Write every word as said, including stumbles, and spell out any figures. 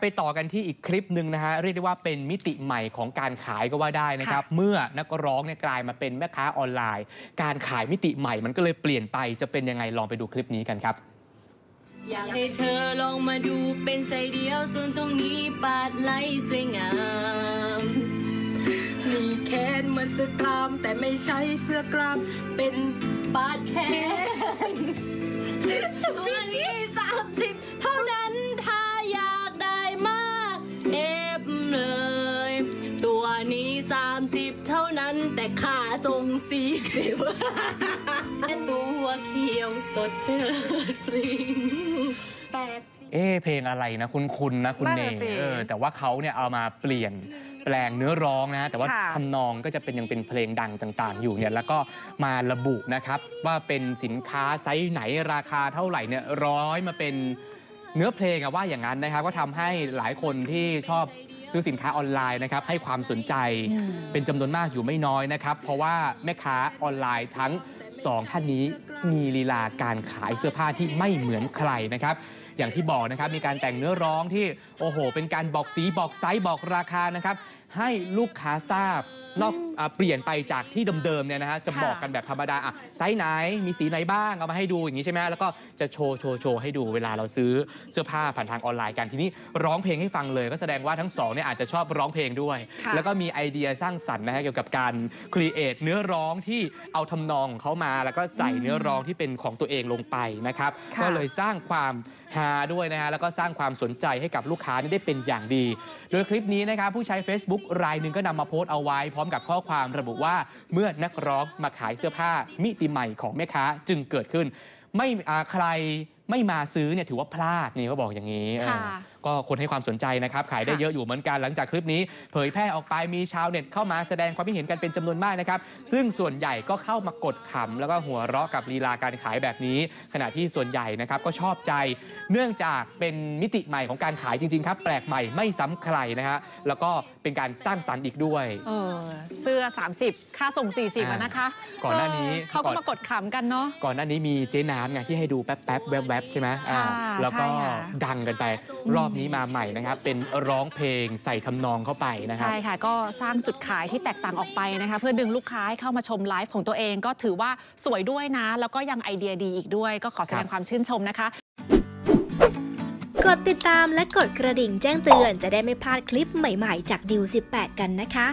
ไปต่อกันที่อีกคลิปหนึ่งนะฮะเรียกได้ว่าเป็นมิติใหม่ของการขายก็ว่าได้นะครับเมื่อนักร้องเนี่ยกลายมาเป็นแม่ค้าออนไลน์การขายมิติใหม่มันก็เลยเปลี่ยนไปจะเป็นยังไงลองไปดูคลิปนี้กันครับอยากให้เธอลองมาดูเป็นไซเดียวส่วนตรงนี้ปาดไหลสวยงามมีแขนเหมือนเสื้อกล้ามแต่ไม่ใช่เสื้อกล้ามเป็นปาดแขนตัวนี้สามสิบเท่านั้นถ้าอยากได้มากเอฟเลยตัวนี้สามสิบเท่านั้นแต่ขาทรงสี่สิบตัวเขียวสดเพลิดเพลินแปดเอ๊เพลงอะไรนะคุณคุณนะคุณเนยเออแต่ว่าเขาเนี่ยเอามาเปลี่ยนแปลงเนื้อร้องนะแต่ว่าทำนองก็จะเป็นยังเป็นเพลงดังต่างๆอยู่เนี่ยแล้วก็มาระบุนะครับว่าเป็นสินค้าไซส์ไหนราคาเท่าไหร่เนี่ยร้อยมาเป็นเนื้อเพลงอะว่าอย่างนั้นนะครับก็ทำให้หลายคนที่ชอบซื้อสินค้าออนไลน์นะครับให้ความสนใจเป็นจำนวนมากอยู่ไม่น้อยนะครับเพราะว่าแม่ค้าออนไลน์ทั้งสองท่านนี้มีลีลาการขายเสื้อผ้าที่ไม่เหมือนใครนะครับอย่างที่บอกนะครับมีการแต่งเนื้อร้องที่โอ้โหเป็นการบอกสีบอกไซส์บอกราคานะครับให้ลูกค้าทราบนอกเปลี่ยนไปจากที่เดิมๆเนี่ยนะฮะจะบอกกันแบบธรรมดาอะไซส์ไหนมีสีไหนบ้างเอามาให้ดูอย่างนี้ใช่ไหมแล้วก็จะโชว์โชว์โชว์ให้ดูเวลาเราซื้อเสื้อผ้าผ่านทางออนไลน์กันทีนี้ร้องเพลงให้ฟังเลยก็แสดงว่าทั้งสองเนี่ยอาจจะชอบร้องเพลงด้วยแล้วก็มีไอเดียสร้างสรรค์นะฮะเกี่ยวกับการครีเอทเนื้อร้องที่เอาทำนองของเขามาแล้วก็ใส่เนื้อร้องที่เป็นของตัวเองลงไปนะครับก็เลยสร้างความฮาด้วยนะฮะแล้วก็สร้างความสนใจให้กับลูกค้าได้เป็นอย่างดีโดยคลิปนี้นะครับผู้ใช้ เฟซบุ๊ก รายหนึ่งก็นำมาโพสต์เอาไว้พร้อมกับข้อความระบุว่าเมื่อนักร้องมาขายเสื้อผ้ามิติใหม่ของแม่ค้าจึงเกิดขึ้นไม่ใครไม่มาซื้อเนี่ยถือว่าพลาดนี่ก็บอกอย่างนี้ก็คนให้ความสนใจนะครับขายได้เยอะอยู่เหมือนกันหลังจากคลิปนี้เผยแพร่ออกไปมีชาวเน็ตเข้ามาแสดงความคิดเห็นกันเป็นจำนวนมากนะครับซึ่งส่วนใหญ่ก็เข้ามากดขำแล้วก็หัวเราะกับลีลาการขายแบบนี้ขณะที่ส่วนใหญ่นะครับก็ชอบใจเนื่องจากเป็นมิติใหม่ของการขายจริงๆครับแปลกใหม่ไม่ซ้ำใครนะฮะแล้วก็เป็นการสร้างสรรค์อีกด้วยเออเสื้อสามสิบค่าส่งสี่สิบนะคะก่อนหน้านี้เขาก็มากดขำกันเนาะก่อนหน้านี้มีเจ๊น้ำไงที่ให้ดูแป๊บๆแวบๆใช่ไหมแล้วก็ดังกันไปรอบนี้มาใหม่นะครับเป็นร้องเพลงใส่ทำนองเข้าไปนะครับใช่ค่ะก็สร้างจุดขายที่แตกต่างออกไปนะคะเพื่อดึงลูกค้าเข้ามาชมไลฟ์ของตัวเองก็ถือว่าสวยด้วยนะแล้วก็ยังไอเดียดีอีกด้วยก็ขอแสดงความชื่นชมนะคะกดติดตามและกดกระดิ่งแจ้งเตือนจะได้ไม่พลาดคลิปใหม่ๆจากดิวสิบแปดกันนะคะ